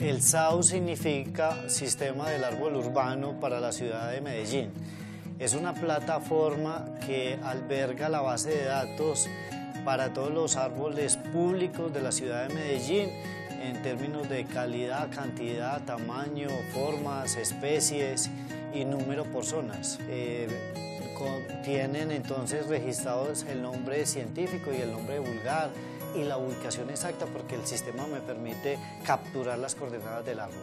El SAU significa Sistema del Árbol Urbano para la ciudad de Medellín. Es una plataforma que alberga la base de datos para todos los árboles públicos de la ciudad de Medellín en términos de calidad, cantidad, tamaño, formas, especies y número por zonas. Tienen entonces registrados el nombre científico y el nombre vulgar y la ubicación exacta, porque el sistema me permite capturar las coordenadas del árbol.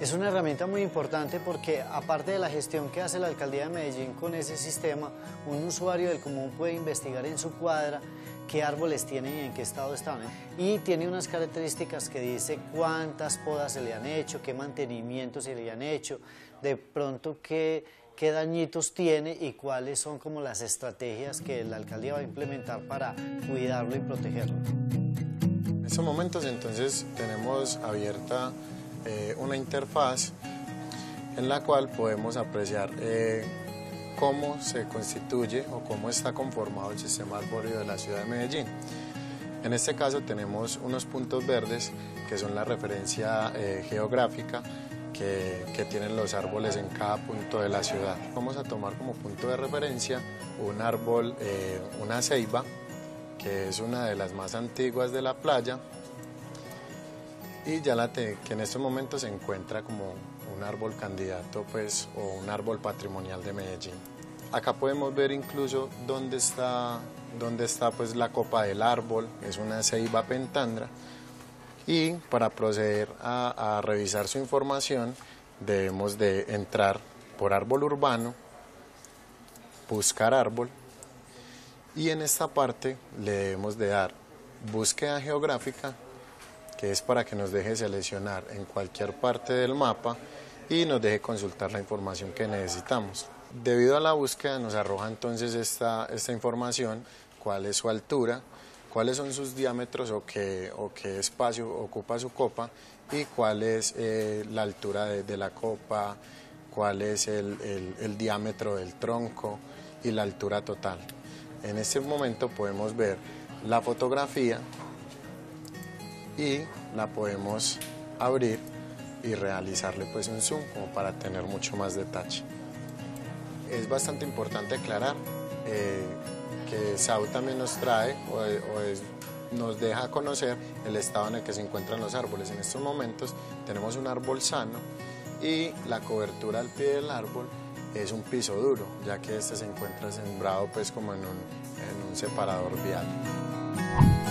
Es una herramienta muy importante porque, aparte de la gestión que hace la Alcaldía de Medellín con ese sistema, un usuario del común puede investigar en su cuadra qué árboles tienen y en qué estado están. Y tiene unas características que dice cuántas podas se le han hecho, qué mantenimiento se le han hecho, de pronto qué dañitos tiene y cuáles son como las estrategias que la alcaldía va a implementar para cuidarlo y protegerlo. En estos momentos entonces tenemos abierta una interfaz en la cual podemos apreciar cómo se constituye o cómo está conformado el sistema arbóreo de la ciudad de Medellín. En este caso tenemos unos puntos verdes que son la referencia geográfica que tienen los árboles en cada punto de la ciudad. Vamos a tomar como punto de referencia un árbol, una ceiba, que es una de las más antiguas de la playa y ya que en estos momentos se encuentra como un árbol candidato, pues, o un árbol patrimonial de Medellín. Acá podemos ver incluso dónde está pues, la copa del árbol, es una ceiba pentandra. Y para proceder a revisar su información debemos de entrar por árbol urbano, buscar árbol y en esta parte le debemos de dar búsqueda geográfica, que es para que nos deje seleccionar en cualquier parte del mapa y nos deje consultar la información que necesitamos. Debido a la búsqueda nos arroja entonces esta información, cuál es su altura, cuáles son sus diámetros o qué espacio ocupa su copa y cuál es la altura de la copa, cuál es el diámetro del tronco y la altura total. En este momento podemos ver la fotografía y la podemos abrir y realizarle pues un zoom como para tener mucho más detalle. Es bastante importante aclarar que SAU también nos trae nos deja conocer el estado en el que se encuentran los árboles. En estos momentos tenemos un árbol sano y la cobertura al pie del árbol es un piso duro, ya que este se encuentra sembrado pues como en un separador vial.